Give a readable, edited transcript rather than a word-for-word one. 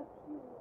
aqui.